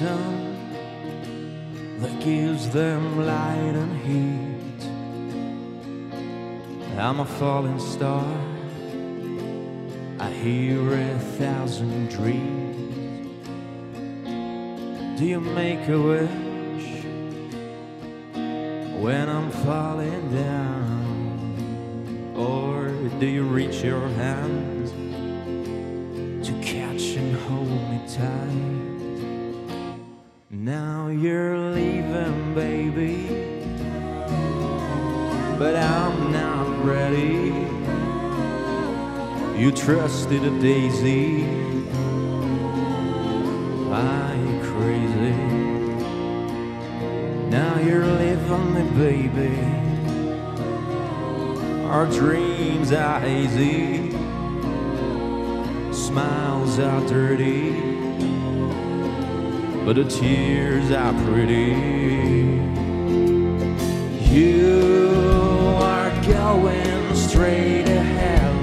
sun that gives them light and heat. I'm a falling star, I hear 1,000 dreams. Do you make a wish when I'm falling down? Or do you reach your hand to catch and hold me tight? Now you're leaving, baby, but I'm not ready. You trusted a daisy, are you crazy? Now you're leaving me, baby, our dreams are hazy, smiles are dirty, but the tears are pretty. You are going straight to hell,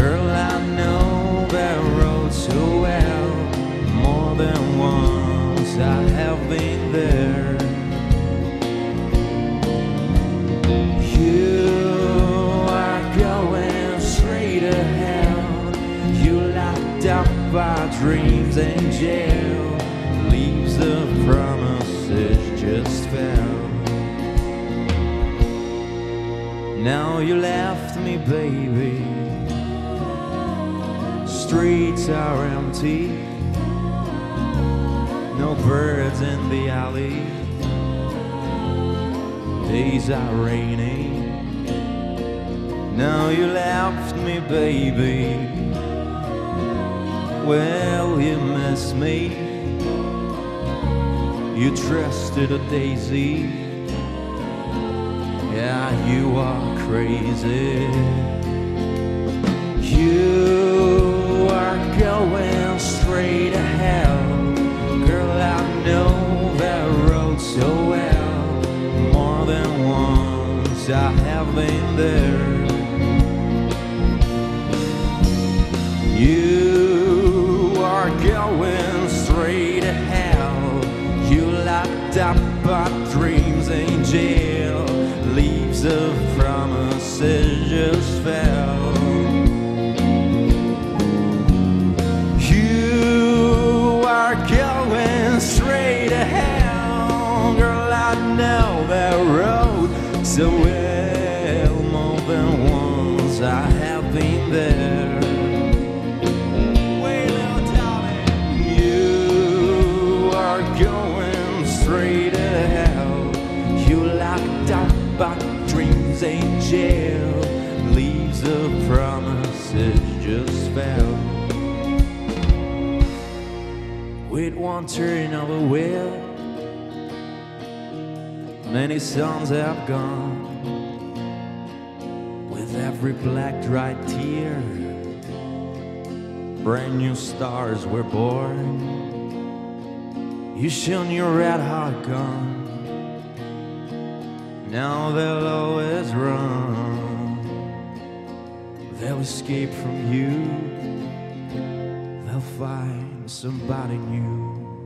girl, I know that road so well. More than once I have been there. You are going straight to hell, you locked up our dreams in jail. The promises just fell. Now you left me, baby, streets are empty, no birds in the alley, days are rainy. Now you left me, baby, well, you miss me. You trusted a daisy, yeah, you are crazy. You are going straight to hell, girl, I know that road so well. More than once I have been there. You are going straight to hell, locked up our dreams in jail, leaves of promises just fell. You are going straight to hell, girl, I know that road so well. More than once I have been there. Dreams in jail, leaves of promises just fell. With one turn of a wheel, many suns have gone. With every black dry tear, brand new stars were born. You shone your red hot gun, now they'll always run. They'll escape from you, they'll find somebody new.